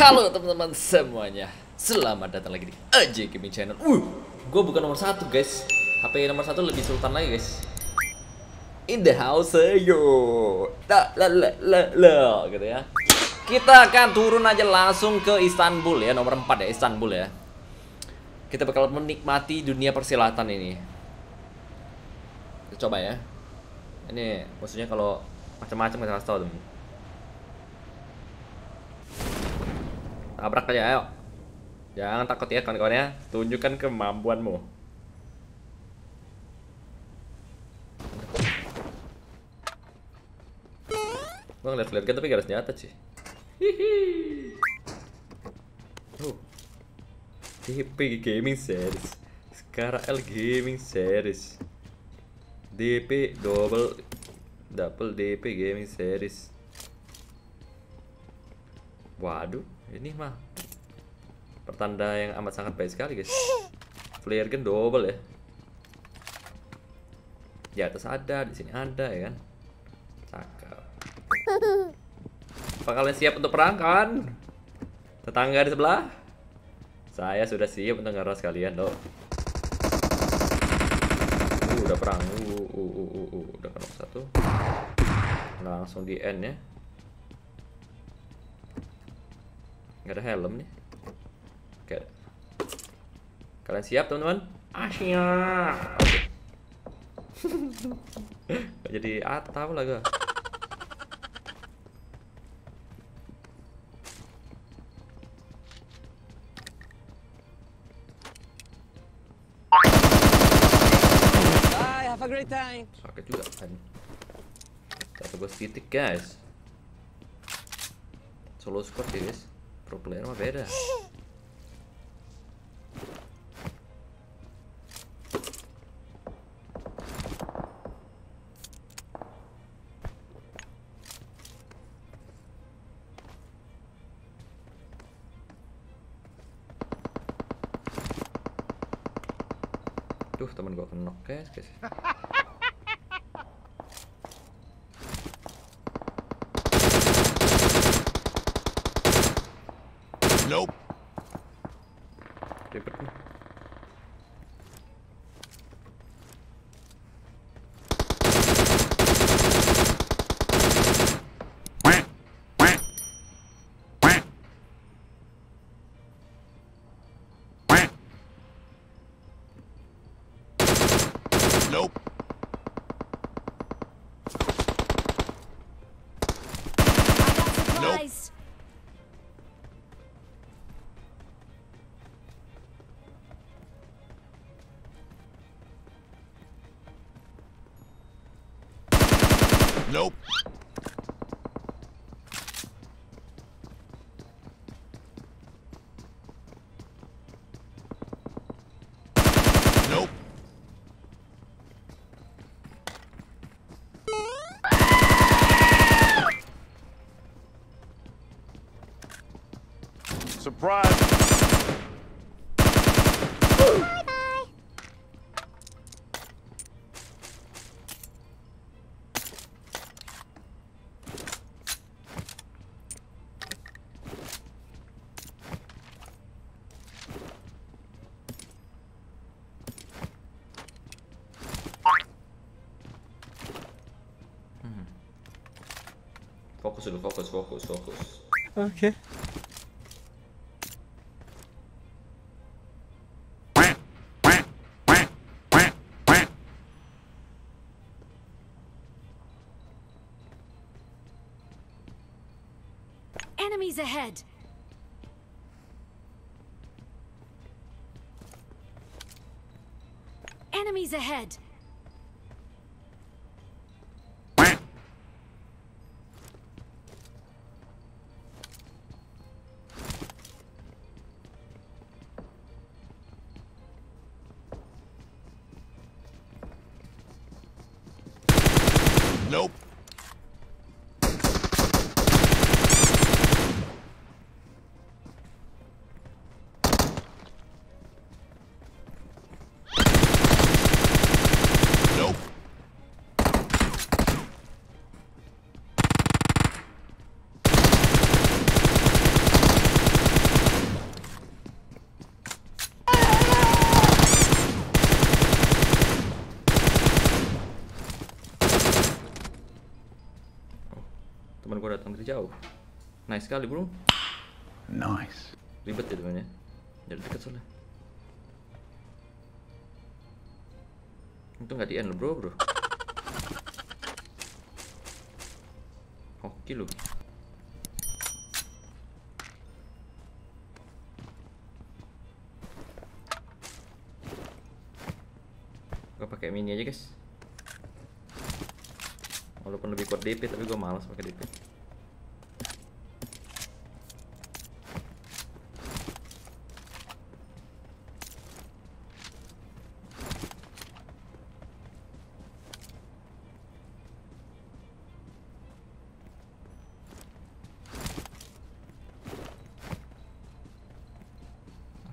Halo teman-teman semuanya, selamat datang lagi di AJGaming Channel. Gue bukan nomor satu guys, HP nomor satu lebih sultan lagi guys. In the house yo, gitu ya. Kita akan turun aja langsung ke Istanbul ya, nomor 4 ya, Istanbul ya. Kita bakal menikmati dunia persilatan ini. Kita coba ya. Ini maksudnya kalau macam-macam kita kasih tau temen. Tabrak aja, ayo. Jangan takut ya kawan-kawannya. Tunjukkan kemampuanmu. Gua ngeliat-liat kan tapi gak ada senjata sih. Hihi. DP Gaming Series. Sekarang L Gaming Series. DP double DP Gaming Series. Waduh, ini mah pertanda yang amat sangat baik sekali guys. Player gun double ya. Di atas ada, di sini ada ya kan. Cakep. Apa kalian siap untuk perang kan? Tetangga di sebelah? Saya sudah siap untuk ngeras kalian loh. Udah perang. Udah kenok satu. Langsung di end ya. Gak ada helm nih. Oke. Kalian siap teman-teman? Asyik. Okay. Jadi atap lah gua. Bye, have a great time. Sakit juga kan. Satu gua titik guys. Solo squad guys. Pro player mah beda. Duh, temen gua kenok guys, guys. Nope. Ribet nih. Nope. Nope. Nope. Nope. Surprise. Fokus dulu, fokus. Oke. Enemies ahead. Enemies ahead. Nope. datang dari jauh. Nice sekali, bro. Nice. Ribet ya temennya. Dari dekat soalnya. Untung nggak di end, bro, Oke lo. Gue pakai mini aja, guys. Walaupun lebih kuat DP, tapi gue malas pakai DP.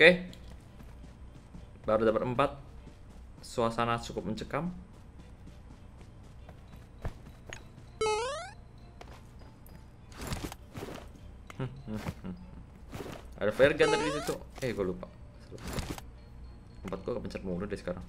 Oke, baru dapat 4. Suasana cukup mencekam. Ada flare gun tadi di situ. Gue lupa. Tempat gue kepencet mulu deh sekarang.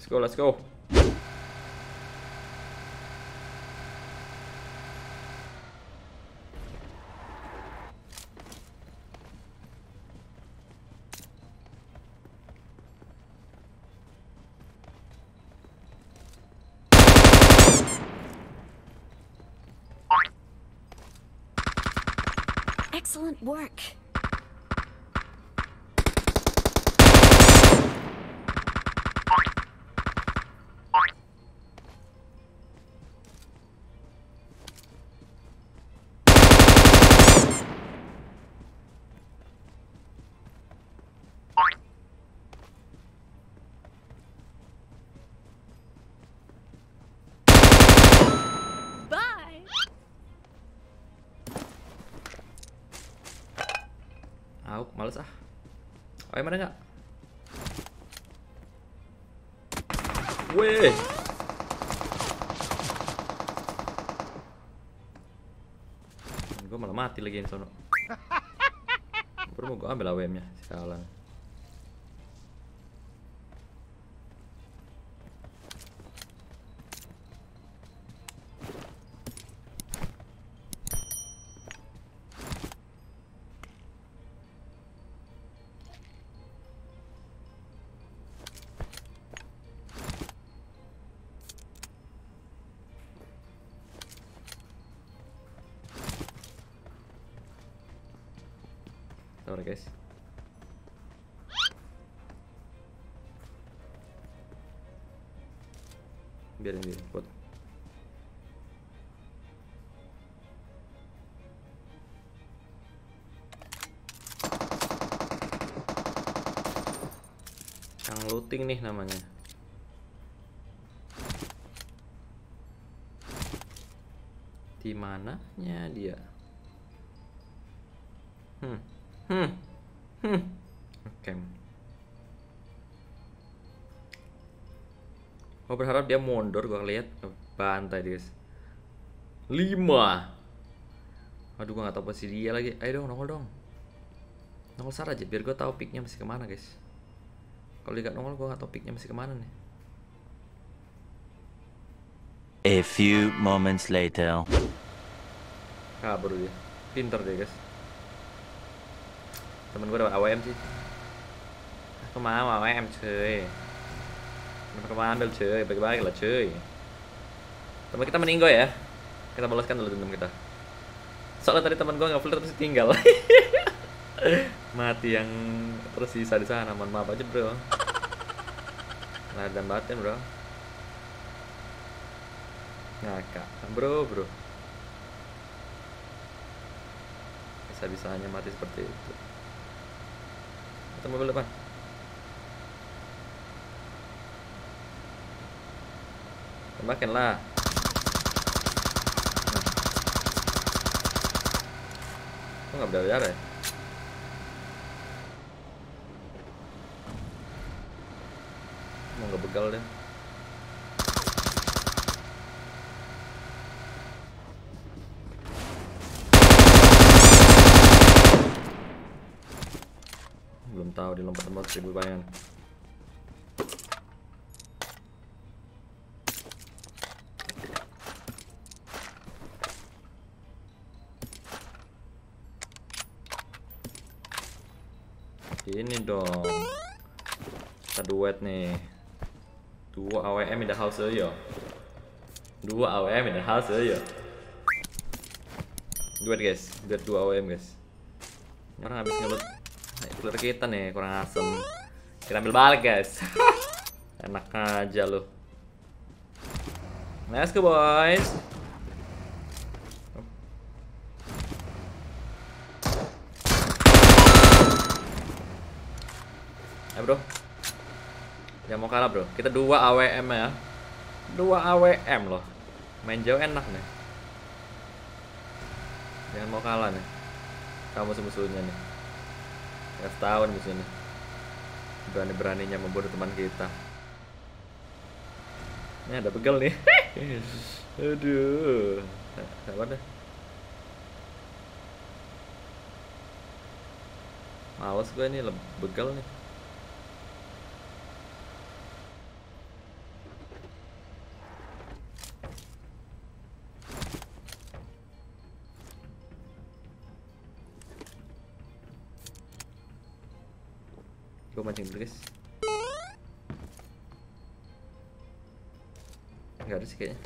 Let's go, let's go. Excellent work. Males ah. Oh, emang ada nggak? Weh. Gue malah mati lagi ini sono. Baru mau gue ambil AWM-nya sekarang. Oke guys. Biarin buat. Yang looting nih namanya. Di mananya dia? Oke. Gue berharap dia mundur, gue lihat bantai dia. 5. Aduh, gue gak tau posisi dia lagi. Ayo dong, nongol dong. Nongol sar aja, biar gue tau picknya masih kemana, guys. Kalau dia gak nongol, gue gak tau picknya masih kemana nih. A few moments later. Kabur dia. Pinter dia, guys. Temen gue dapat AWM sih. Aku mau AWM cuy. Kenapa kamu ambil cuy? Bagi-bagi lah cuy. Temen kita meninggal ya. Kita balaskan dulu dendam kita. Soalnya tadi temen gue nggak filter terus tinggal. Mati yang terus sisa di sana. Mohon maaf aja bro. Nah dan batin bro. Ngakak bro. Bisa-bisanya mati seperti itu. Atau mobil depan. Tembakin lah. Kok nggak berdarah ya? mau ngebegal deh. Belum tahu di lompat-lompat seribu bayangan. Ini dong, kita duet nih. Dua AWM in the house aja. Dua AWM in the house aja. Duet guys, duet dua AWM guys. Orang habis ngelut ular kita nih, kurang asem. Kita ambil balik guys. Enak aja lu. Let's go boys. Bro, jangan mau kalah bro. Kita dua AWM ya, dua AWM loh. Main jauh enak nih. Jangan mau kalah nih. Kamu musuh-musuhnya nih. Kita tahu nih musuhnya. Berani-beraninya membunuh teman kita. Ini ada begal nih. Aduh, sabar deh. Males gue ini begal nih. Gue mancing dulu guys. Gak ada sih kayaknya.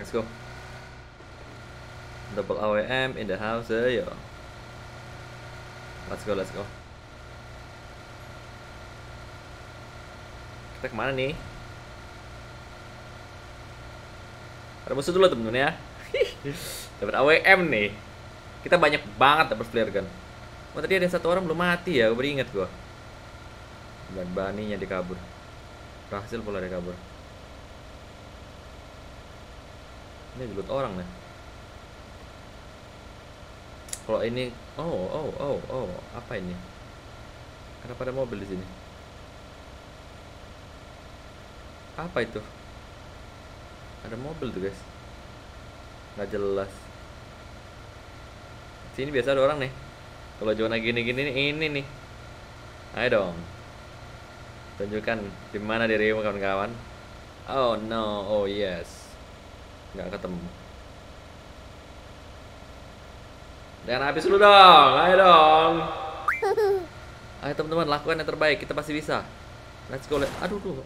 Let's go. Double AWM in the house yo. Let's go, let's go. Kita kemana nih? Ada musuh dulu temen-temen ya. Dapat AWM nih. Kita banyak banget dapat flare gun. Oh tadi ada satu orang belum mati ya, gue beringat gue. Dan baninya dikabur. Berhasil pula dia kabur. Ini gelut orang nih. Kalau ini oh, apa ini? Kenapa ada mobil di sini? Apa itu? Ada mobil tuh guys, nggak jelas. Sini biasa ada orang nih. Kalau zona gini-gini ini nih. Ayo dong, tunjukkan di mana dirimu kawan-kawan. Oh no, oh yes, nggak ketemu. Jangan habis dulu dong, ayo dong. Ayo teman-teman, lakukan yang terbaik, kita pasti bisa. Let's go, aduh tuh.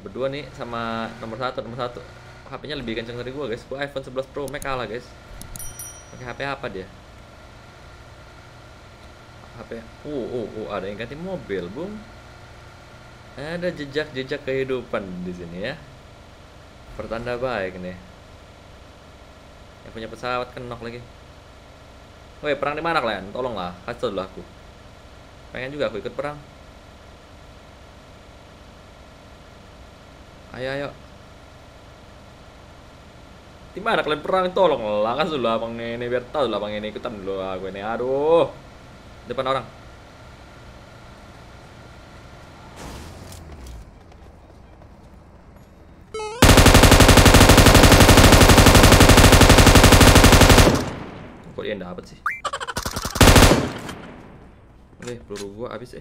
Berdua nih sama nomor satu. HP-nya lebih kenceng dari gua guys. Gua iPhone 11 Pro Max kalah guys. Pakai HP apa dia? HP. Ada yang ganti mobil, Bung. Ada jejak-jejak kehidupan di sini ya. Pertanda baik nih. Yang punya pesawat kenok lagi. Woi, perang di mana kalian? Tolonglah, kasih tau dulu aku. Pengen juga aku ikut perang. Ayo. Di mana kalian perang? Tolong lah, kasih dulu abang ini biar tahu lah abang ini ikutan dulu aku ini. Aduh. Depan orang. Kok dia enggak dapat sih? Oke, peluru gua habis.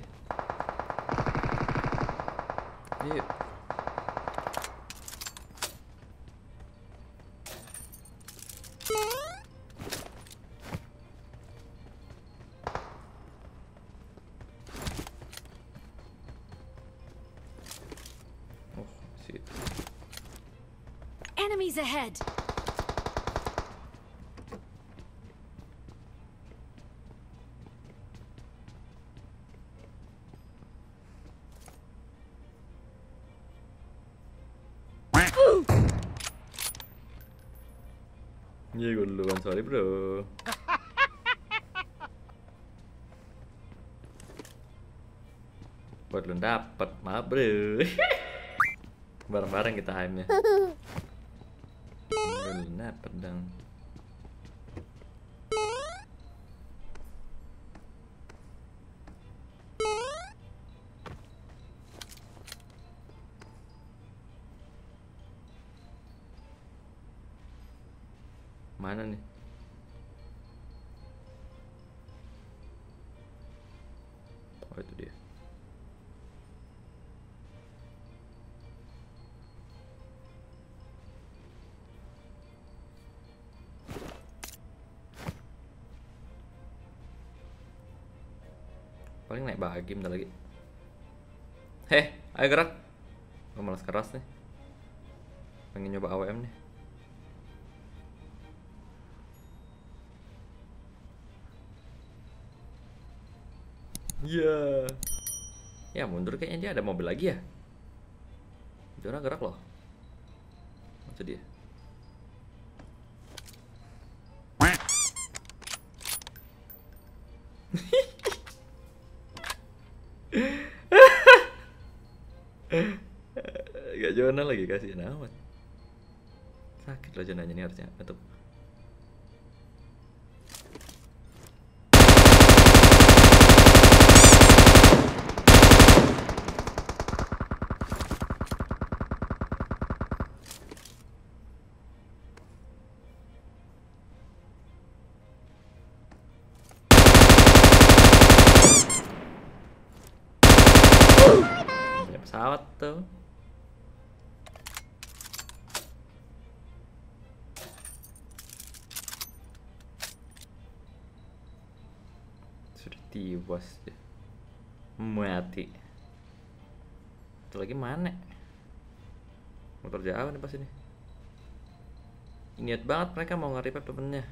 Yuk. Enemies ahead. Iya, gue duluan, sorry bro. Buat lu dapet, maaf bro. Bareng-bareng kita aimnya. Nah, pedang. mana nih? Oh, itu dia. Paling naik bagi bentar lagi. Heh, ayo gerak. Gak malas keras nih. Pengen nyoba AWM nih. Iya. Yeah. Ya mundur kayaknya, dia ada mobil lagi ya. Zona gerak loh. Itu dia. Gak Zona lagi, kasihan amat. Sakit lah Zonanya ini, harusnya tutup. Pesawat tuh. Sudah tiwas deh. Mati. Itu lagi mana? Motor jauh nih pas ini. Niat banget mereka mau nge-revive temennya.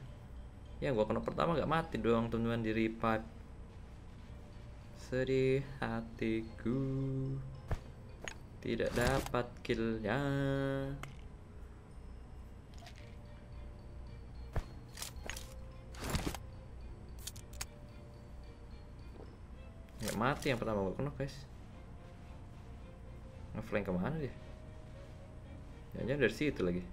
Ya gua kena pertama gak mati doang teman-teman, di revive. Sedih hatiku. Tidak dapat killnya. Ya mati yang pertama gue kena, guys. Ngeflank kemana dia? Jangan-jangan dari situ lagi.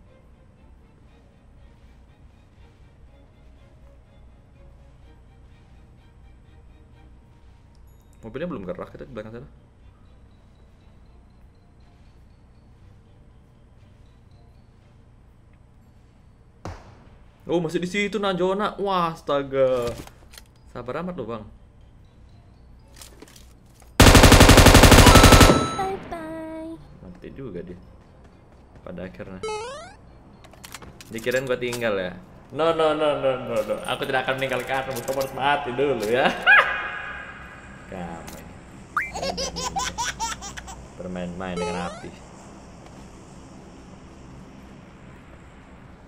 Mobilnya belum gerak itu di belakang sana. Oh masih di situ nah Zona, wah astaga, sabar amat lo bang. Bye bye. Mati juga dia. Pada akhirnya. Dikirain gua tinggal ya. No no no no no no. Aku tidak akan meninggalkan kamu. Kamu harus mati dulu ya. Kamu. Bermain-main dengan api.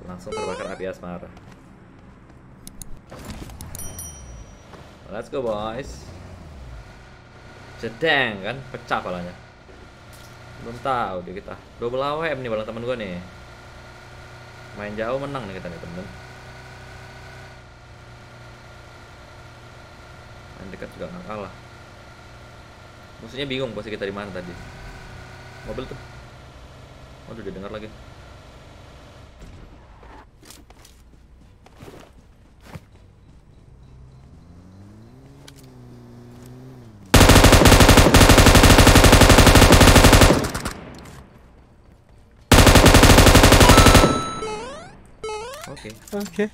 Langsung terbakar api asmara. Let's go boys. Jedeng kan, pecah palanya. Belum tahu deh kita. Double AWM nih bareng temen gue nih. Main jauh menang nih kita nih temen. Main dekat juga nggak kalah. Musuhnya bingung posisi kita di mana tadi. Mobil tuh. Waduh dia dengar lagi. Oke.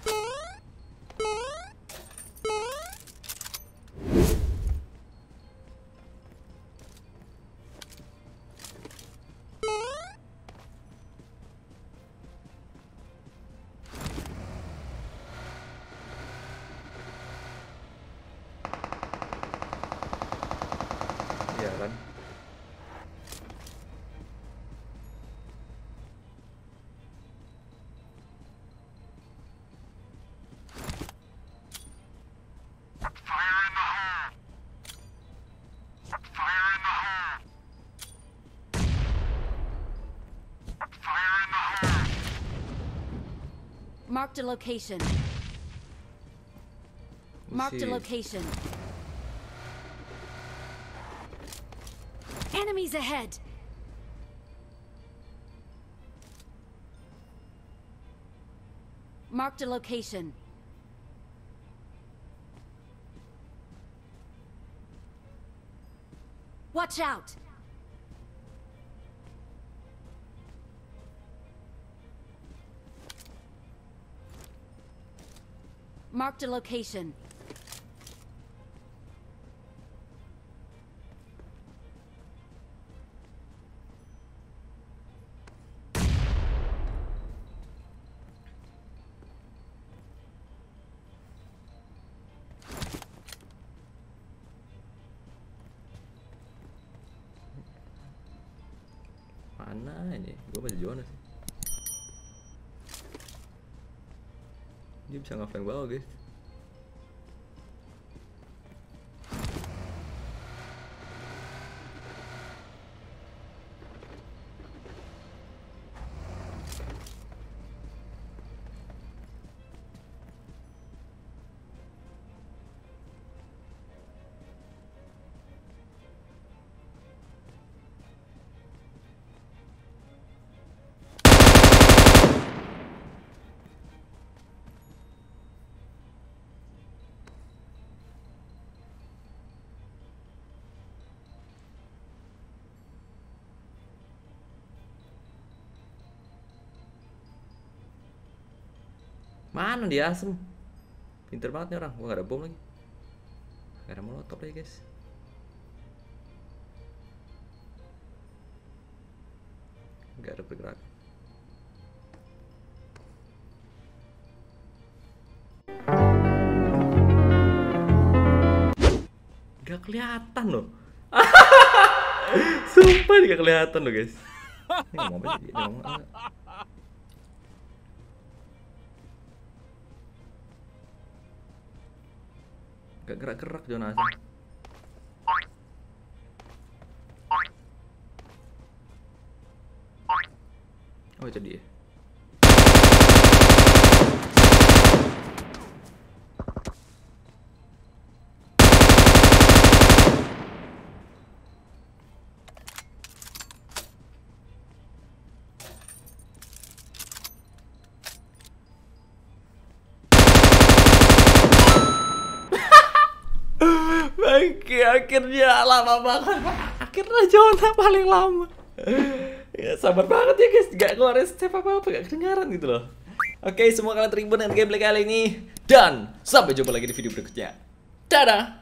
Iya kan? Marked a location. Marked a location. Enemies ahead. Marked a location. Watch out. Marked a location. Mana ini? Gue masih zona sih. Dia bisa ngeflank banget guys. Mana dia asem, pinter banget nih orang. Gua gak ada bom lagi, gak ada molotov lagi guys. Gak ada bergerak. Gak kelihatan loh. Sumpah gak kelihatan loh guys. Ini ngomong apa sih? Dia ngomong apa? Gak gerak-gerak Jonas. Oh itu dia. Akhirnya lama banget. Akhirnya Zona paling lama. Ya sabar banget ya guys. Gak ngeluarin step apa-apa, gak kedengaran gitu loh. Oke, semua kalian terhibur dengan gameplay kali ini. Dan sampai jumpa lagi di video berikutnya. Dadah.